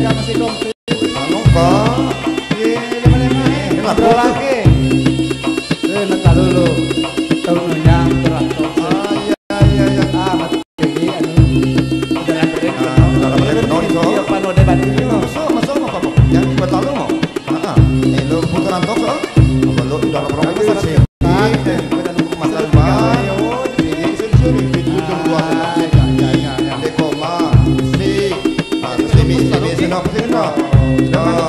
aja masih komplit. Anu kok. Ye, lima-lima eh. Lima bola ke. Saya letak dulu. Tahu nang teratur. Ah iya. Ah mati gigi anu. Jangan berdek. Kalau berdek non kok. Iya pano debat ini mau masuk mau kok. Yang buat tahu mau. Heeh. Elo putaran tok kok. Kalau udah orang besar. No.